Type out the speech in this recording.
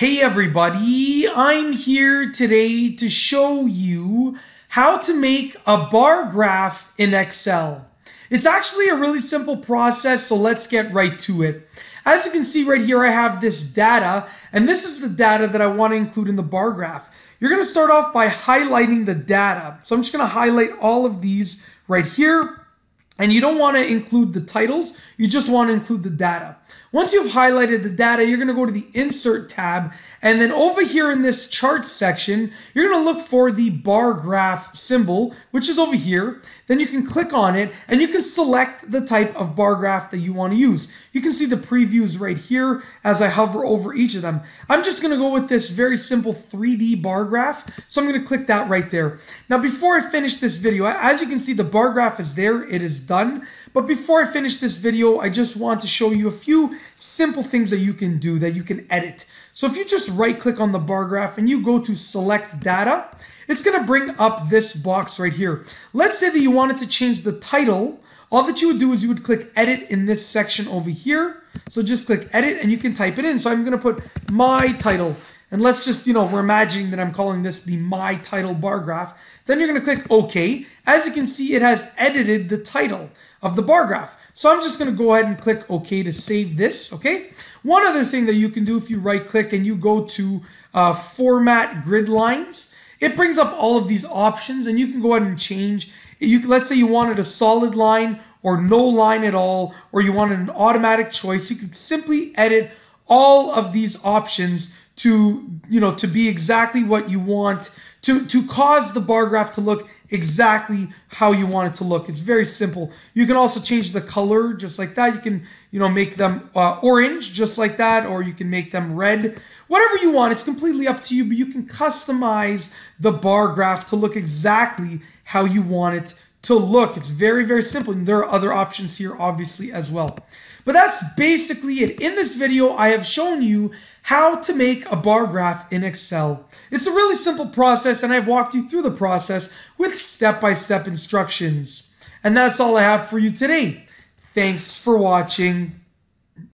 Hey everybody, I'm here today to show you how to make a bar graph in Excel. It's actually a really simple process, so let's get right to it. As you can see right here, I have this data, and this is the data that I want to include in the bar graph. You're going to start off by highlighting the data. So I'm just going to highlight all of these right here, and you don't want to include the titles, you just want to include the data. Once you've highlighted the data, you're going to go to the Insert tab, and then over here in this chart section, you're going to look for the bar graph symbol, which is over here. Then you can click on it, and you can select the type of bar graph that you want to use. You can see the previews right here as I hover over each of them. I'm just going to go with this very simple 3D bar graph, so I'm going to click that right there. Now, before I finish this video, as you can see, the bar graph is there. It is done. But before I finish this video, I just want to show you a few simple things that you can do, that you can edit. So if you just right click on the bar graph and you go to select data, it's going to bring up this box right here. Let's say that you wanted to change the title. All that you would do is you would click edit in this section over here. So just click edit and you can type it in. So I'm going to put my title, and let's just, we're imagining that I'm calling this the my title bar graph. Then you're going to click OK. As you can see, it has edited the title of the bar graph. So I'm just going to go ahead and click OK to save this, okay? One other thing that you can do, if you right-click and you go to Format Grid Lines, it brings up all of these options, and you can go ahead and change. Let's say you wanted a solid line or no line at all, or you wanted an automatic choice. You could simply edit all of these options to, to be exactly what you want, to cause the bar graph to look exactly how you want it to look. It's very simple. You can also change the color just like that. You can, make them orange just like that, or you can make them red. Whatever you want, it's completely up to you, but you can customize the bar graph to look exactly how you want it to look. It's very, very simple. And there are other options here, obviously, as well. But that's basically it. In this video, I have shown you how to make a bar graph in Excel. It's a really simple process, and I've walked you through the process with step-by-step instructions. And that's all I have for you today. Thanks for watching.